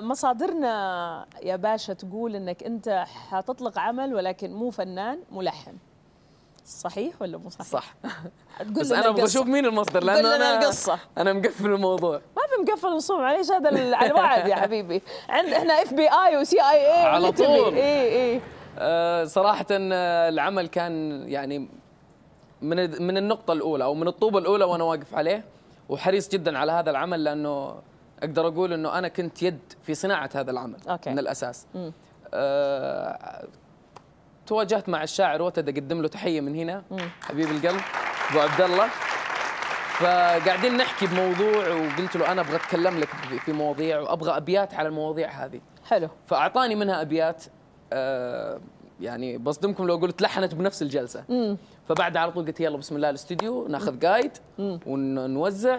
مصادرنا يا باشا تقول انك انت حتطلق عمل ولكن مو فنان، ملحن. صحيح ولا مو صحيح؟ صح. بس انا ابغى اشوف مين المصدر، لانه انا مقفل الموضوع. ما في مقفل، نصوم عليش هذا على الوعد يا حبيبي. احنا FBI وCIA على طول. اي صراحة العمل كان يعني من النقطة الأولى او من الطوبة الأولى وانا واقف عليه، وحريص جدا على هذا العمل لانه أقدر أقول أنه أنا كنت يد في صناعة هذا العمل. أوكي. من الأساس تواجهت مع الشاعر وتد، أقدم له تحية من هنا، حبيب القلب أبو عبد الله. فقاعدين نحكي بموضوع وقلت له أنا أبغى أتكلم لك في مواضيع وأبغى أبيات على المواضيع هذه. حلو. فأعطاني منها أبيات، يعني بصدمكم لو قلت لحنت بنفس الجلسة. فبعدها على طول قلت يلا بسم الله الاستوديو ناخذ قايد ونوزع.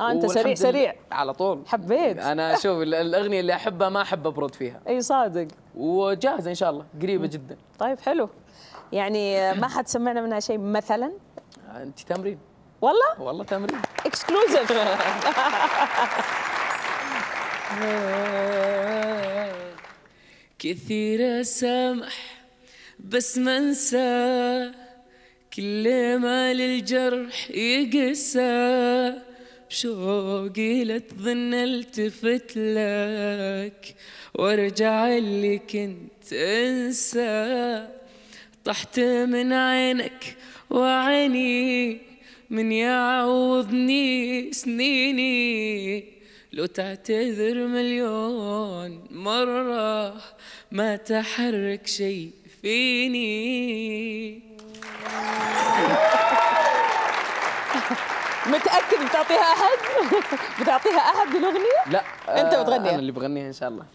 انت سريع سريع على طول. حبيت انا شوف الاغنيه اللي احبها ما احب ابرد فيها. اي صادق. وجاهزه ان شاء الله قريبه جدا. طيب حلو، يعني ما حد سمعنا منها شيء مثلا. انت تمرين والله؟ والله تمرين اكسكلوزيف. كثير اسامح بس ما انسى، كل ما للجرح يقسى، بشوقي لتظن التفت لك وارجع اللي كنت انسى، طحت من عينك وعيني، من يعوضني سنيني، لو تعتذر مليون مرة ما تحرك شي فيني. متأكد بتعطيها أحد؟ بتعطيها أحد بالأغنية؟ لا، أنت بتغنيها. أنا اللي بغنيها إن شاء الله.